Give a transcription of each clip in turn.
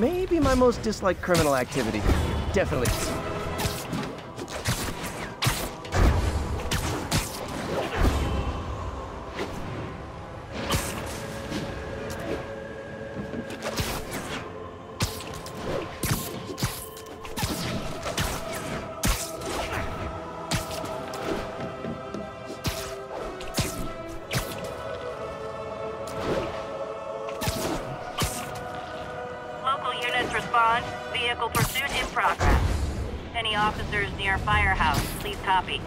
Maybe my most disliked criminal activity. Definitely. Respond. Vehicle pursuit in progress. Any officers near firehouse, please copy.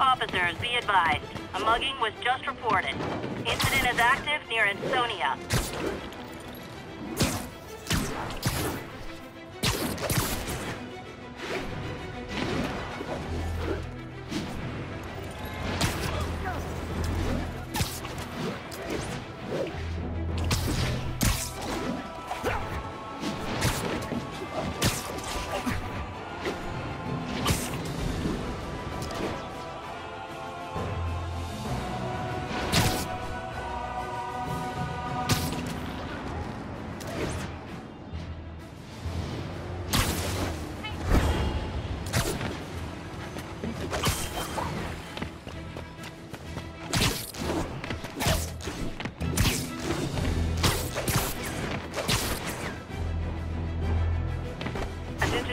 Officers, be advised. A mugging was just reported. Incident is active near Ansonia.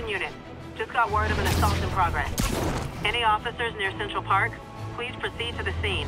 Unit. Just got word of an assault in progress. Any officers near Central Park, please proceed to the scene.